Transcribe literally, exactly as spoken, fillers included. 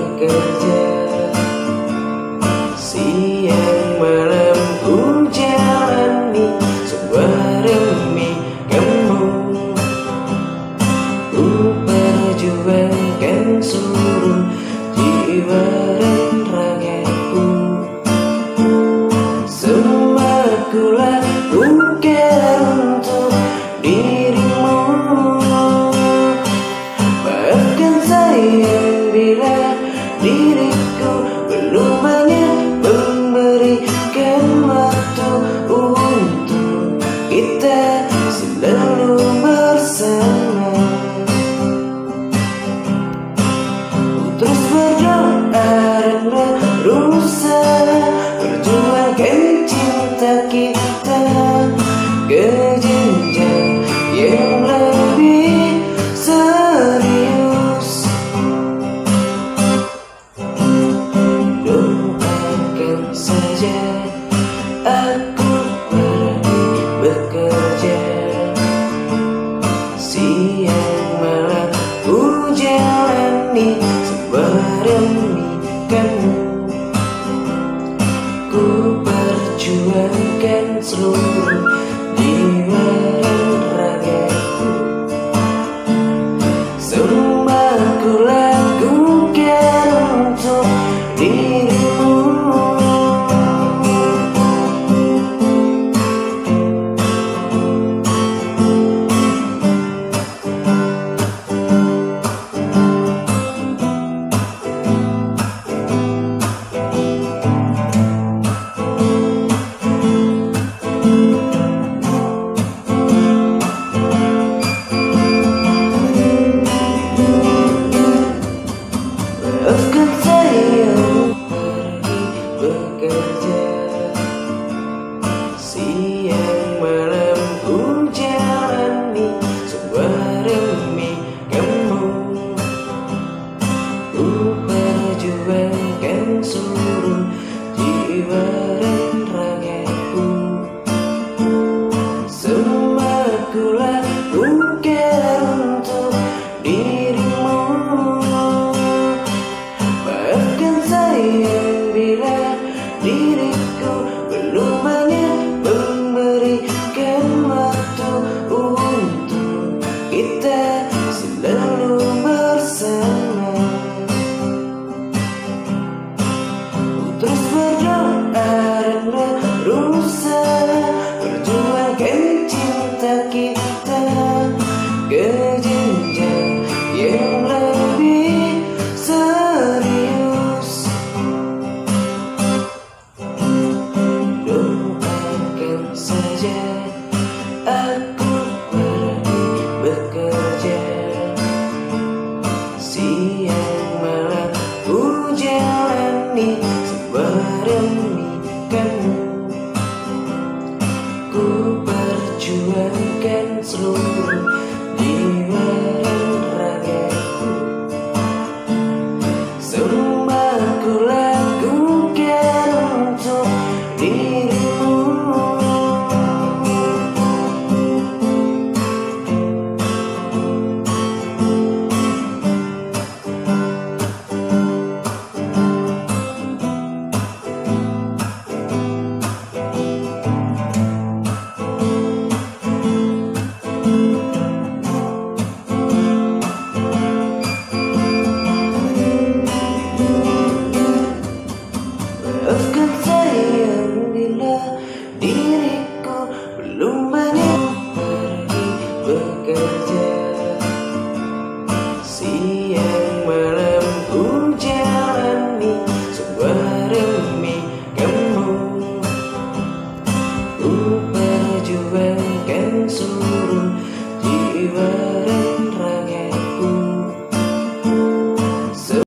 bekerja. Siang malam ku jalani sebuah demi kamu. Ku perjuangkan seluruh jiwa dan ragaku. Sembakulah bukan untuk dirimu. Maafkan sayang bila diriku belum banyak memberikan waktu untuk kita selalu bersama. Terus berdoa dan berusaha perjuangkan cinta kita ke jenjang yang lebih serius. Doakan saja aku pergi bekerja. Siang malam ku jalani sebuah demi kamu. Ku perjuangkan seluruh jiwa dan ragaku. Semua ku lakukan untuk dirimu. Siang malam ku jalani sebuah demi kamu. Ku perjuangkan seluruh jiwa dan ragaku. Semua ku lakukan untuk dirimu. Maafkan sayang bila diriku belum banyak memberikan waktu untuk kita selalu bersama. Terus berdoa dan berusaha perjuangkan cinta kita ke jenjang yang lebih serius. Doakan saja aku pergi bekerja. Siang malam ku jalani sebuah demi kamu. Ku perjuangkan seluruh jiwa dan ragaku. Semua